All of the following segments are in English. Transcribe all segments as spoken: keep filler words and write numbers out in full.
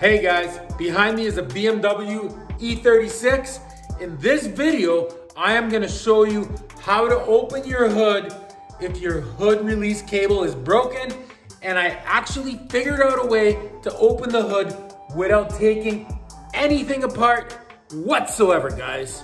Hey guys, behind me is a B M W E thirty-six. In this video, I am gonna show you how to open your hood if your hood release cable is broken. And I actually figured out a way to open the hood without taking anything apart whatsoever, guys.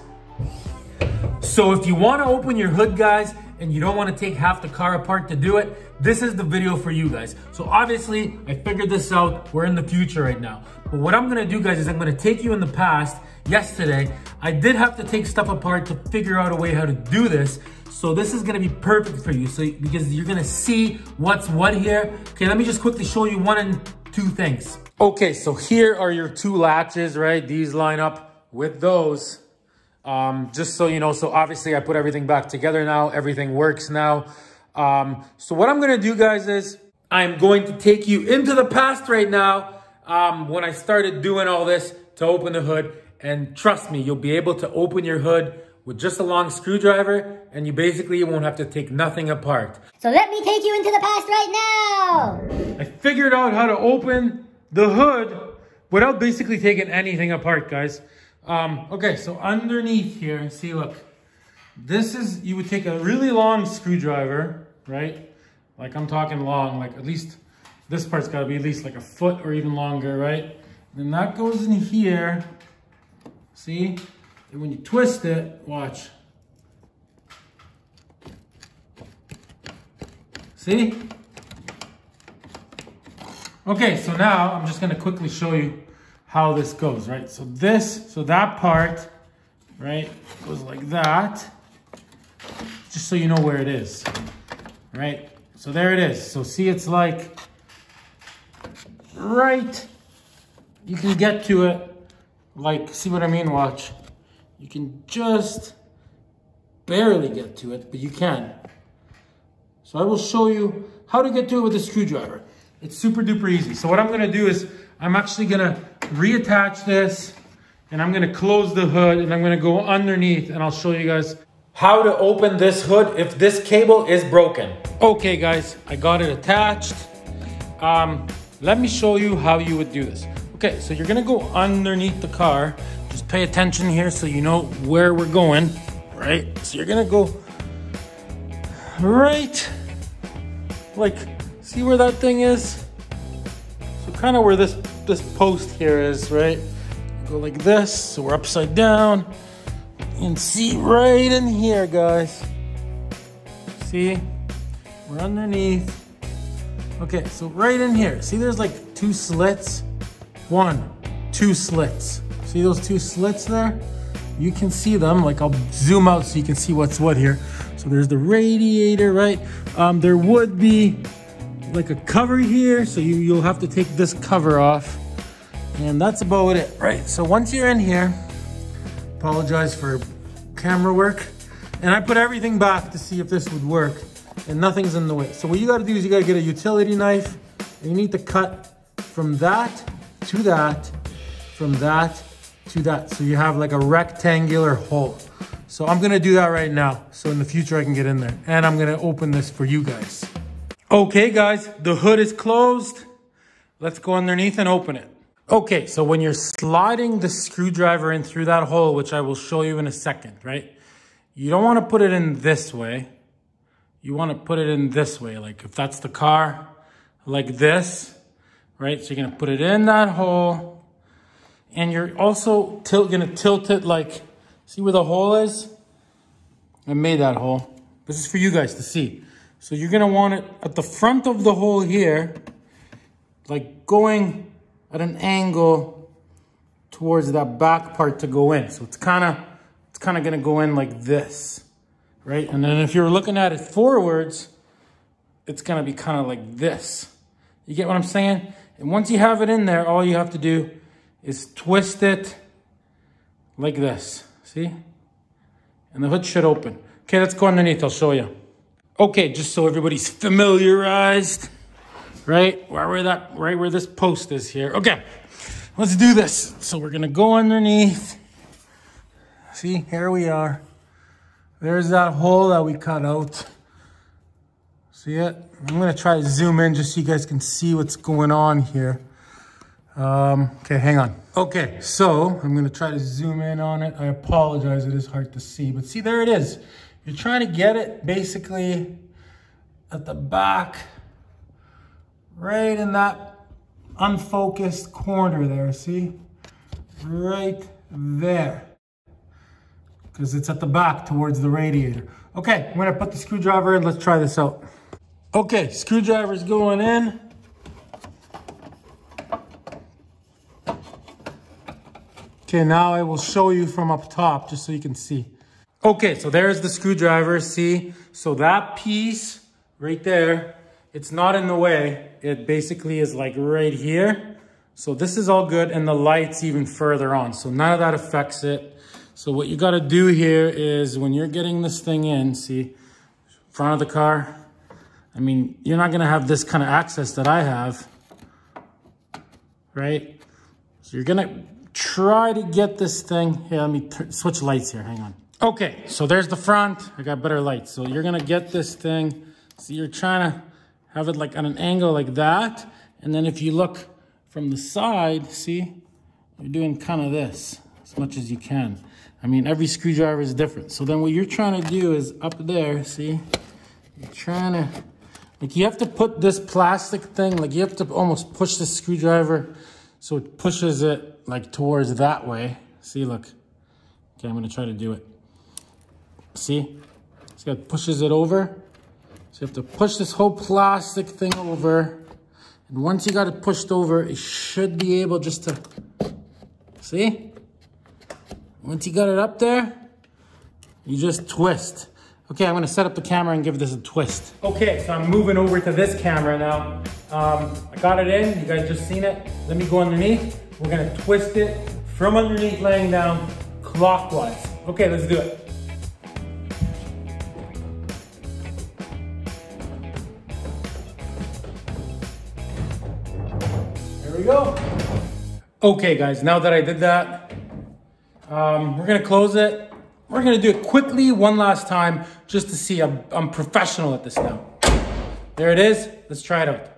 So if you wanna open your hood, guys, and you don't wanna take half the car apart to do it, this is the video for you guys. So obviously, I figured this out. We're in the future right now. But what I'm gonna do, guys, is I'm gonna take you in the past. Yesterday, I did have to take stuff apart to figure out a way how to do this. So this is gonna be perfect for you, so because you're gonna see what's what here. Okay, let me just quickly show you one and two things. Okay, so here are your two latches, right? These line up with those. Um, just so you know, so obviously I put everything back together now, everything works now. Um, so what I'm gonna do, guys, is I'm going to take you into the past right now um, when I started doing all this to open the hood. And trust me, you'll be able to open your hood with just a long screwdriver and you basically won't have to take nothing apart. So let me take you into the past right now. I figured out how to open the hood without basically taking anything apart, guys. Um, okay, so underneath here, see, look, this is, you would take a really long screwdriver, right? Like I'm talking long, like at least this part's gotta be at least like a foot or even longer, right? And that goes in here, see? And when you twist it, watch. See? Okay, so now I'm just gonna quickly show you how this goes, right? So this, so that part, right, goes like that, just so you know where it is, right? So there it is. So see, it's like, right, you can get to it, like, see what I mean, watch. You can just barely get to it, but you can. So I will show you how to get to it with a screwdriver. It's super duper easy. So what I'm gonna do is, I'm actually gonna reattach this and I'm gonna close the hood and I'm gonna go underneath and I'll show you guys how to open this hood if this cable is broken. Okay guys, I got it attached. Um, let me show you how you would do this. Okay, so you're gonna go underneath the car. Just pay attention here so you know where we're going, right? So you're gonna go right, like, see where that thing is? So kind of where this this post here is, right? Go like this, so we're upside down. And see right in here, guys. See? We're underneath. Okay, so right in here. See, there's like two slits. One, two slits. See those two slits there? You can see them, like I'll zoom out so you can see what's what here. So there's the radiator, right? Um, there would be like a cover here, so you, you'll have to take this cover off. And that's about it, right? So once you're in here, apologize for camera work. And I put everything back to see if this would work and nothing's in the way. So what you gotta do is you gotta get a utility knife and you need to cut from that to that, from that to that. So you have like a rectangular hole. So I'm gonna do that right now. So in the future I can get in there and I'm gonna open this for you guys. Okay guys, the hood is closed. Let's go underneath and open it. Okay, so when you're sliding the screwdriver in through that hole, which I will show you in a second, right? You don't wanna put it in this way. You wanna put it in this way, like if that's the car, like this, right? So you're gonna put it in that hole and you're also tilt, gonna tilt it like, see where the hole is? I made that hole. This is for you guys to see. So you're gonna want it at the front of the hole here, like going at an angle towards that back part to go in. So it's kind of it's kind of gonna go in like this, right? And then if you're looking at it forwards, it's gonna be kind of like this. You get what I'm saying? And once you have it in there, all you have to do is twist it like this, see? And the hood should open. Okay, let's go underneath, I'll show you. Okay, just so everybody's familiarized, right? Right where that, right where this post is here. Okay, let's do this. So we're gonna go underneath. See, here we are. There's that hole that we cut out. See it? I'm gonna try to zoom in just so you guys can see what's going on here. Um, okay, hang on. Okay, so I'm gonna try to zoom in on it. I apologize, it is hard to see, but see, there it is. You're trying to get it basically at the back, right in that unfocused corner there, see? Right there, because it's at the back towards the radiator. Okay, I'm gonna put the screwdriver in, let's try this out. Okay, screwdriver's going in. Okay, now I will show you from up top just so you can see. Okay, so there's the screwdriver, see? So that piece right there, it's not in the way. It basically is like right here. So this is all good, and the light's even further on. So none of that affects it. So what you gotta do here is when you're getting this thing in, see, front of the car, I mean, you're not gonna have this kind of access that I have, right? So you're gonna try to get this thing. Here, let me switch lights here, hang on. Okay, so there's the front. I got better lights. So you're gonna get this thing. So you're trying to have it like on an angle like that. And then if you look from the side, see, you're doing kind of this as much as you can. I mean, every screwdriver is different. So then what you're trying to do is up there, see, you're trying to, like you have to put this plastic thing, like you have to almost push the screwdriver so it pushes it like towards that way. See, look. Okay, I'm gonna try to do it. See? See how it pushes it over? So you have to push this whole plastic thing over. And once you got it pushed over, it should be able just to, see? Once you got it up there, you just twist. Okay, I'm gonna set up the camera and give this a twist. Okay, so I'm moving over to this camera now. Um, I got it in, you guys just seen it. Let me go underneath. We're gonna twist it from underneath, laying down clockwise. Okay, let's do it. There we go. Okay guys, now that I did that, um, we're gonna close it. We're gonna do it quickly one last time just to see. I'm, I'm professional at this now. There it is, let's try it out.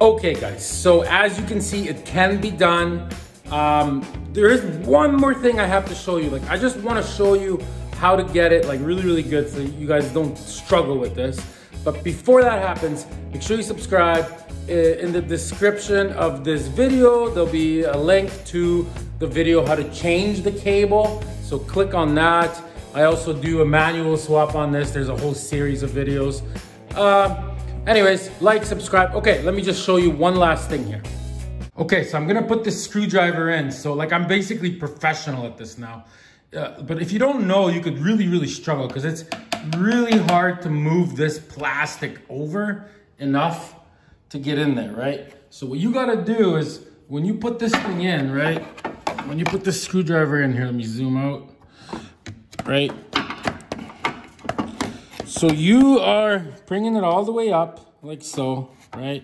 Okay guys, so as you can see, it can be done. Um, there is one more thing I have to show you. Like, I just wanna show you how to get it like really, really good so you guys don't struggle with this. But before that happens, make sure you subscribe. In the description of this video, there'll be a link to the video how to change the cable. So click on that. I also do a manual swap on this. There's a whole series of videos. Uh, Anyways, like, subscribe. Okay, let me just show you one last thing here. Okay, so I'm gonna put this screwdriver in. So like, I'm basically professional at this now. Uh, but if you don't know, you could really, really struggle because it's really hard to move this plastic over enough to get in there, right? So what you gotta do is when you put this thing in, right? When you put this screwdriver in here, let me zoom out, right? So you are bringing it all the way up, like so, right?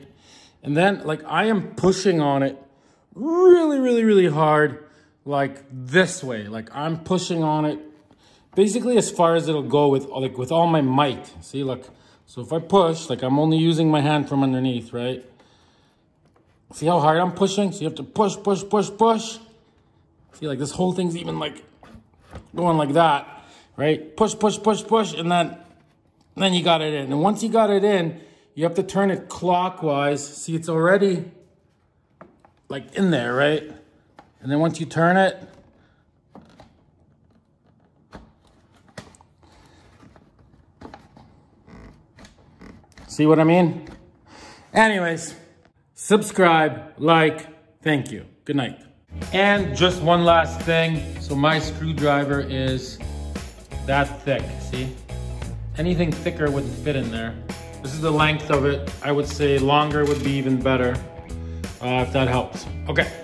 And then, like, I am pushing on it really, really, really hard, like this way. Like, I'm pushing on it basically as far as it'll go with, like, with all my might. See, look. So if I push, like, I'm only using my hand from underneath, right? See how hard I'm pushing? So you have to push, push, push, push. See, like, this whole thing's even, like, going like that, right? Push, push, push, push, and then... then you got it in. And once you got it in, you have to turn it clockwise. See, it's already like in there, right? And then once you turn it, see what I mean? Anyways, subscribe, like, thank you. Good night. And just one last thing. So my screwdriver is that thick, see? Anything thicker wouldn't fit in there. This is the length of it. I would say longer would be even better, uh, if that helps. Okay.